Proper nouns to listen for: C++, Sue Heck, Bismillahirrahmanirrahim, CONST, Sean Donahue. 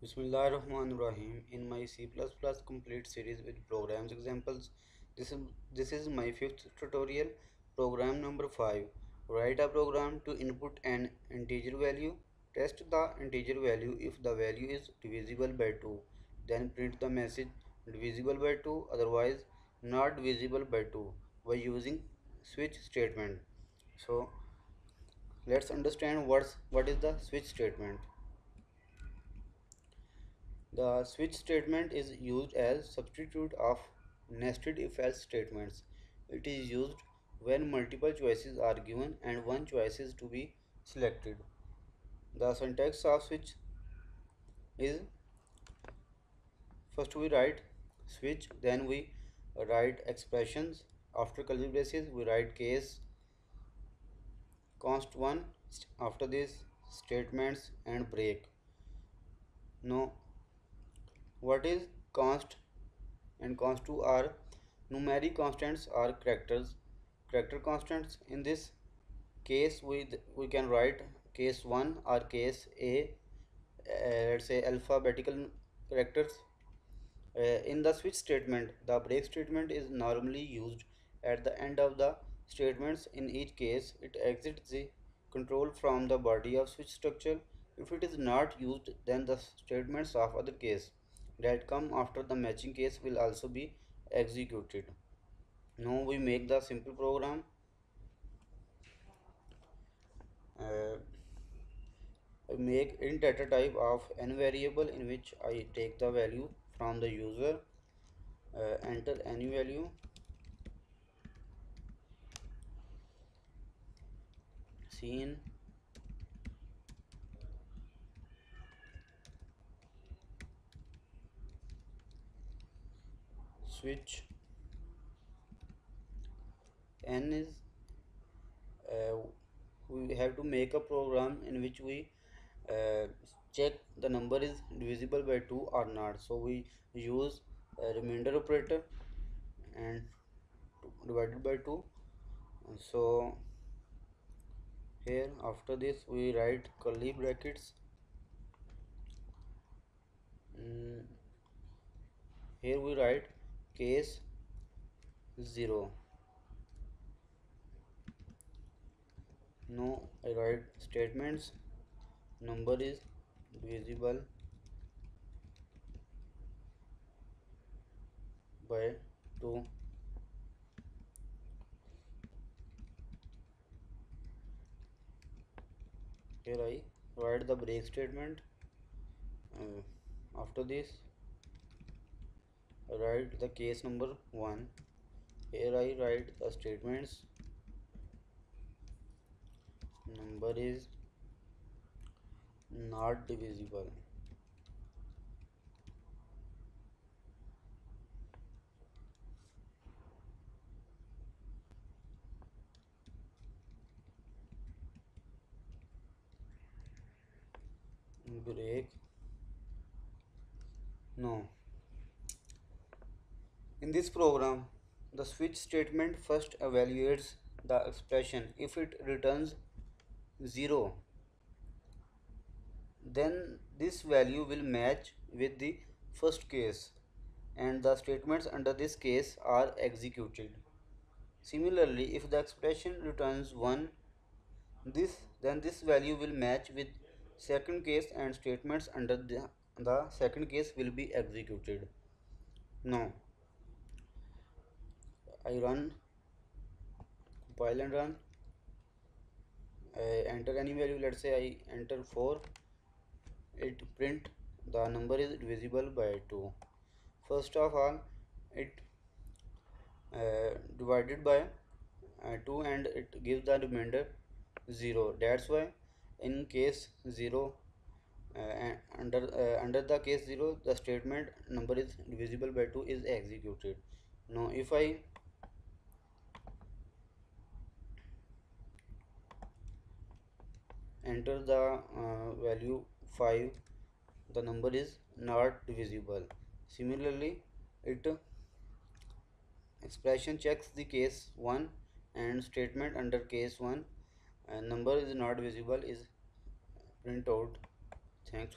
Bismillahirrahmanirrahim. In my C++ complete series with programs examples, this is my 5th tutorial, program number 5. Write a program to input an integer value. Test the integer value. If the value is divisible by 2, then print the message divisible by 2, otherwise not divisible by 2, by using switch statement. So let's understand what is the switch statement. The switch statement is used as substitute of nested if-else statements. It is used when multiple choices are given and one choice is to be selected. The syntax of switch is, first we write switch, then we write expressions. After curly braces we write case, const 1, after this statements and break. Now what is const and const 2 are numeric constants or character constants. In this case we can write case 1 or case A, let's say alphabetical characters. In the switch statement, the break statement is normally used at the end of the statements. In each case, it exits the control from the body of switch structure. If it is not used, then the statements of other case that come after the matching case will also be executed. Now we make the simple program. I make int data type of n variable in which I take the value from the user, enter any value, scene, switch, n is, we have to make a program in which we check the number is divisible by 2 or not. So we use a remainder operator and divided by 2. So here after this we write curly brackets. Here we write case 0. Now I write statements. Number is divisible by 2. Here I write the break statement. After this I write the case number 1. Here I write the statements. Number is not divisible. Break. No. In this program, the switch statement first evaluates the expression. If it returns 0, then this value will match with the first case and the statements under this case are executed. Similarly, if the expression returns 1, then this value will match with second case and statements under the second case will be executed. Now I compile and run. I enter any value, let's say I enter 4. It print the number is divisible by 2. First of all, it divided by 2 and it gives the remainder 0. That's why in case 0, under the case 0, the statement number is divisible by 2 is executed. Now if I enter the value 5, the number is not divisible. Similarly, it expression checks the case 1 and statement under case 1 and number is not divisible is print out. Thanks for